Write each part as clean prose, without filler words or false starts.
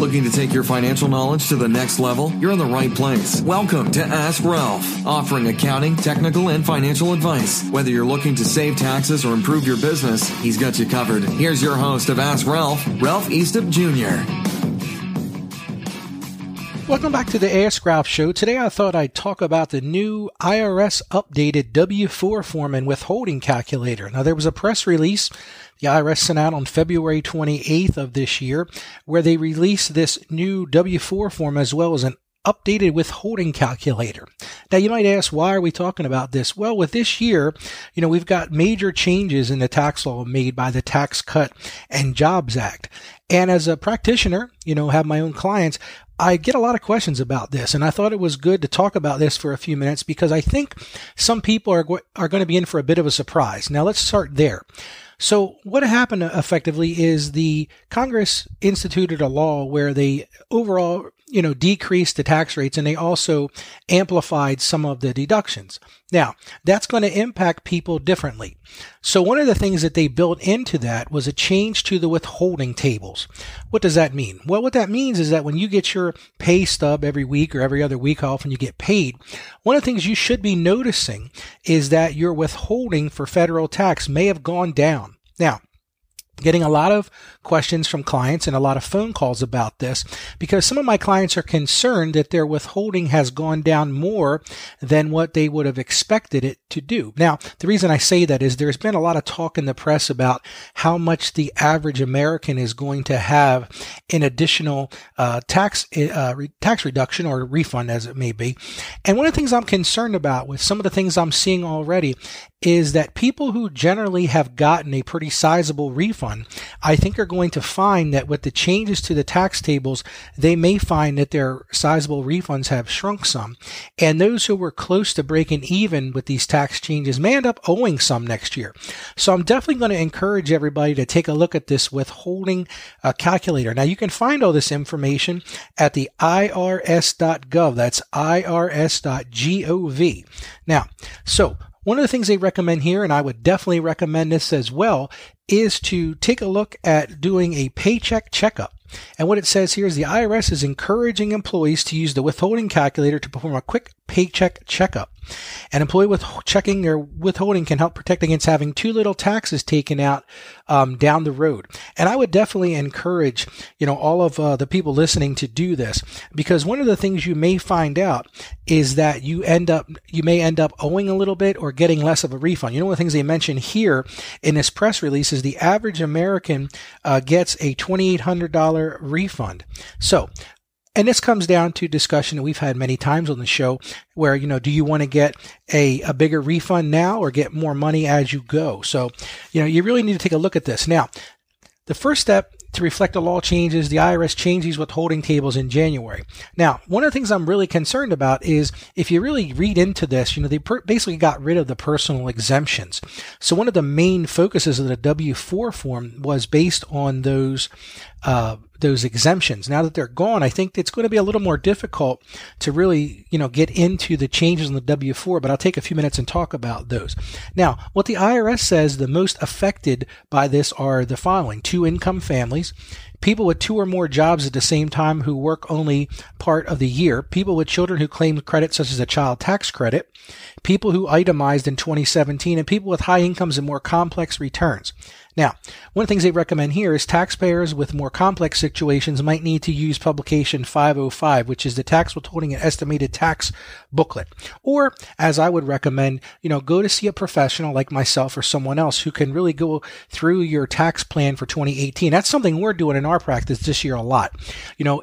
Looking to take your financial knowledge to the next level? You're in the right place. Welcome to Ask Ralph, offering accounting, technical, and financial advice. Whether you're looking to save taxes or improve your business, he's got you covered. Here's your host of Ask Ralph, Ralph Eastup Jr. Welcome back to the Ask Ralph Show. Today I thought I'd talk about the new IRS updated W-4 form and withholding calculator. Now, there was a press release the IRS sent out on February 28th of this year where they released this new W-4 form as well as an updated withholding calculator. Now, you might ask, why are we talking about this? Well, with this year, we've got major changes in the tax law made by the Tax Cut and Jobs Act. And as a practitioner, have my own clients, I get a lot of questions about this, and I thought it was good to talk about this for a few minutes because I think some people are going to be in for a bit of a surprise. Now, let's start there. So what happened effectively is the Congress instituted a law where they overall, decreased the tax rates, and they also amplified some of the deductions. Now, that's going to impact people differently. So one of the things that they built into that was a change to the withholding tables. What does that mean? Well, what that means is that when you get your pay stub every week or every other week off and you get paid, one of the things you should be noticing is that your withholding for federal tax may have gone down. Now, getting a lot of questions from clients and a lot of phone calls about this because some of my clients are concerned that their withholding has gone down more than what they would have expected it to do. Now, the reason I say that is there's been a lot of talk in the press about how much the average American is going to have in additional tax reduction or refund, as it may be. And one of the things I'm concerned about with some of the things I'm seeing already is that people who generally have gotten a pretty sizable refund, I think are going to find that with the changes to the tax tables, they may find that their sizable refunds have shrunk some. And those who were close to breaking even with these tax changes may end up owing some next year. So I'm definitely going to encourage everybody to take a look at this withholding calculator. Now, you can find all this information at the irs.gov. That's irs.gov. Now, so one of the things they recommend here, and I would definitely recommend this as well, is to take a look at doing a paycheck checkup. And what it says here is the IRS is encouraging employees to use the withholding calculator to perform a quick paycheck checkup. An employee with checking their withholding can help protect against having too little taxes taken out down the road. And I would definitely encourage, all of the people listening to do this, because one of the things you may find out is that you may end up owing a little bit or getting less of a refund. One of the things they mention here in this press release is the average American gets a $2,800 refund. And this comes down to discussion that we've had many times on the show where, do you want to get a bigger refund now or get more money as you go? So, you really need to take a look at this. Now, the first step to reflect the law changes, the IRS changed these withholding tables in January. Now, one of the things I'm really concerned about is if you really read into this, they basically got rid of the personal exemptions. So one of the main focuses of the W-4 form was based on those exemptions. Now that they're gone, I think it's going to be a little more difficult to really, get into the changes in the W-4, but I'll take a few minutes and talk about those. Now, what the IRS says the most affected by this are the following: two-income families, people with two or more jobs at the same time who work only part of the year, people with children who claim credit such as a child tax credit, people who itemized in 2017, and people with high incomes and more complex returns. Now, one of the things they recommend here is taxpayers with more complex situations might need to use publication 505, which is the tax withholding and estimated tax booklet. Or, as I would recommend, go to see a professional like myself or someone else who can really go through your tax plan for 2018. That's something we're doing in our practice this year a lot.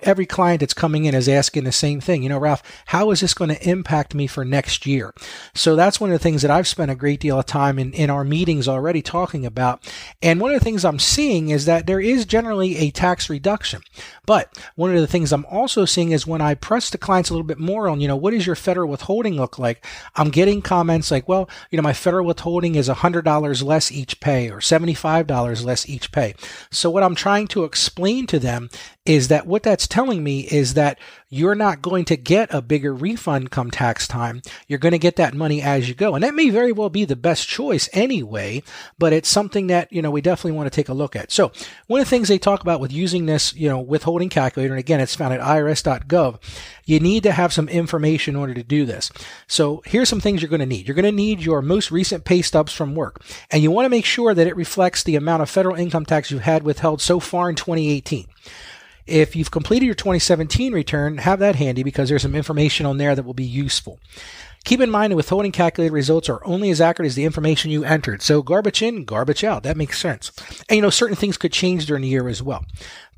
Every client that's coming in is asking the same thing. Ralph, how is this going to impact me for next year? So that's one of the things that I've spent a great deal of time in our meetings already talking about. And one of the things I'm seeing is that there is generally a tax reduction. But one of the things I'm also seeing is when I press the clients a little bit more on, what does your federal withholding look like? I'm getting comments like, well, my federal withholding is $100 less each pay or $75 less each pay. So what I'm trying to explain explain to them is that what that's telling me is that you're not going to get a bigger refund come tax time. You're going to get that money as you go. And that may very well be the best choice anyway, but it's something that, you know, we definitely want to take a look at. So one of the things they talk about with using this, you know, withholding calculator, and again, it's found at irs.gov, you need to have some information in order to do this. So here's some things you're going to need. You're going to need your most recent pay stubs from work, and you want to make sure that it reflects the amount of federal income tax you had withheld so far in 2018. If you've completed your 2017 return, have that handy because there's some information on there that will be useful. Keep in mind the withholding calculated results are only as accurate as the information you entered. So garbage in, garbage out. That makes sense. And you know, certain things could change during the year as well.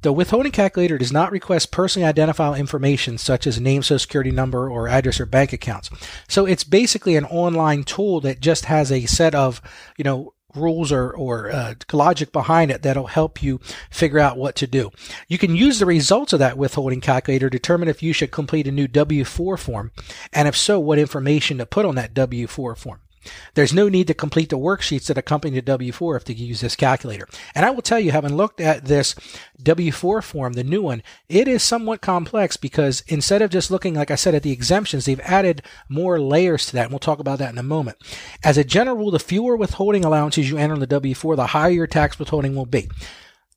The withholding calculator does not request personally identifiable information such as name, social security number, or address or bank accounts. So it's basically an online tool that just has a set of, you know, rules or logic behind it that'll help you figure out what to do. You can use the results of that withholding calculator to determine if you should complete a new W-4 form, and if so, what information to put on that W-4 form. There's no need to complete the worksheets that accompany the W-4 if they use this calculator. And I will tell you, having looked at this W-4 form, the new one, it is somewhat complex because instead of just looking, like I said, at the exemptions, they've added more layers to that. And we'll talk about that in a moment. As a general rule, the fewer withholding allowances you enter on the W-4, the higher your tax withholding will be.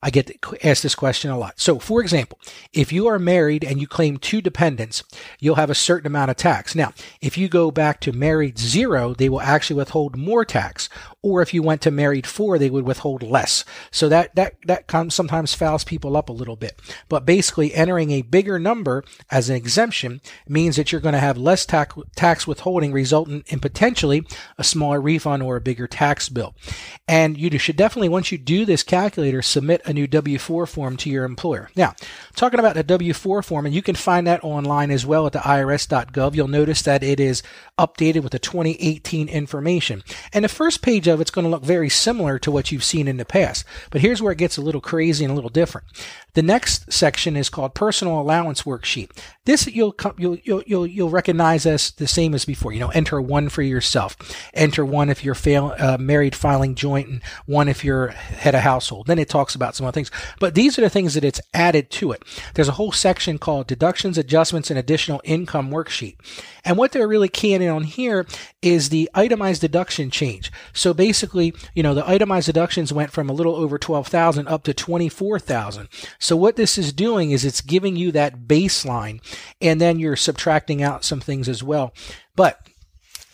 I get asked this question a lot. So, for example, if you are married and you claim 2 dependents, you'll have a certain amount of tax. Now, if you go back to married 0, they will actually withhold more tax. Or if you went to married 4, they would withhold less. So that sometimes fouls people up a little bit. But basically, entering a bigger number as an exemption means that you're going to have less tax withholding, resulting in potentially a smaller refund or a bigger tax bill. And you should definitely, once you do this calculator, submit a new W-4 form to your employer. Now, talking about the W-4 form, and you can find that online as well at the irs.gov. You'll notice that it is updated with the 2018 information. And the first page of it's going to look very similar to what you've seen in the past. But here's where it gets a little crazy and a little different. The next section is called Personal Allowance Worksheet. This you'll recognize as the same as before. You know, enter 1 for yourself, enter 1 if you're married filing joint, and 1 if you're head of household. Then it talks about some other things, but these are the things that it's added to it. There's a whole section called Deductions, Adjustments, and Additional Income Worksheet. And what they're really keying in on here is the itemized deduction change. So basically, you know, the itemized deductions went from a little over 12,000 up to 24,000. So what this is doing is it's giving you that baseline, and then you're subtracting out some things as well. But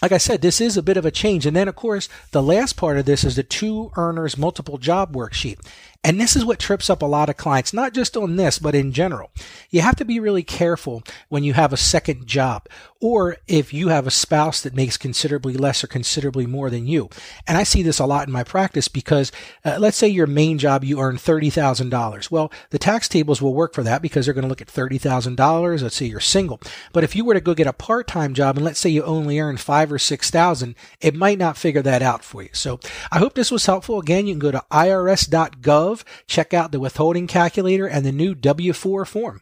like I said, this is a bit of a change. And then, of course, the last part of this is the 2 earners multiple job worksheet. And this is what trips up a lot of clients, not just on this, but in general. You have to be really careful when you have a second job, or if you have a spouse that makes considerably less or considerably more than you. And I see this a lot in my practice because let's say your main job, you earn $30,000. Well, the tax tables will work for that because they're going to look at $30,000. Let's say you're single. But if you were to go get a part-time job and let's say you only earn $5,000 or $6,000, it might not figure that out for you. So I hope this was helpful. Again, you can go to irs.gov. Check out the withholding calculator and the new W-4 form.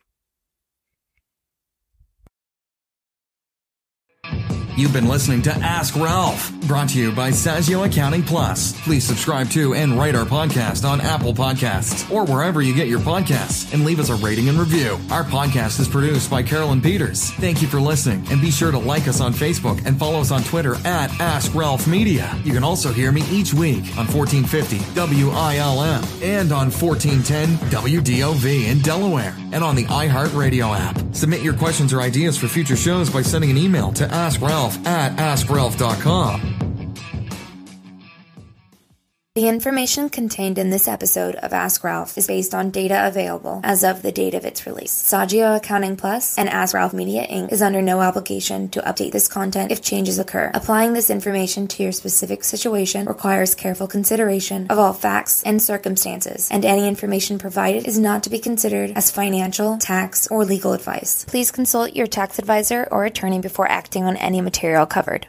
You've been listening to Ask Ralph, brought to you by Saggio Accounting Plus. Please subscribe to and rate our podcast on Apple Podcasts or wherever you get your podcasts, and leave us a rating and review. Our podcast is produced by Carolyn Peters. Thank you for listening, and be sure to like us on Facebook and follow us on Twitter at Ask Ralph Media. You can also hear me each week on 1450 WILM and on 1410 WDOV in Delaware and on the iHeartRadio app. Submit your questions or ideas for future shows by sending an email to AskRalph@AskRalph.com. The information contained in this episode of Ask Ralph is based on data available as of the date of its release. Saggio Accounting Plus and Ask Ralph Media Inc. is under no obligation to update this content if changes occur. Applying this information to your specific situation requires careful consideration of all facts and circumstances, and any information provided is not to be considered as financial, tax, or legal advice. Please consult your tax advisor or attorney before acting on any material covered.